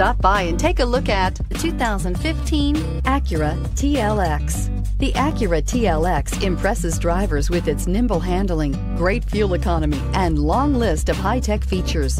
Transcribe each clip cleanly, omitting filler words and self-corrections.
Stop by and take a look at the 2015 Acura TLX. The Acura TLX impresses drivers with its nimble handling, great fuel economy, and long list of high-tech features.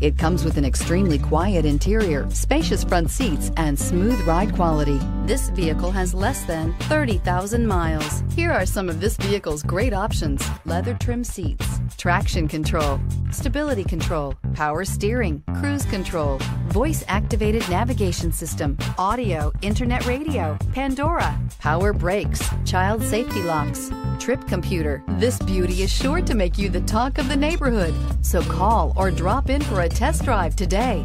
It comes with an extremely quiet interior, spacious front seats, and smooth ride quality. This vehicle has less than 30,000 miles. Here are some of this vehicle's great options: leather trim seats, traction control, stability control, power steering, cruise control, voice-activated navigation system, audio, internet radio, Pandora, power brakes, child safety locks, trip computer. This beauty is sure to make you the talk of the neighborhood, so call or drop in for a test drive today.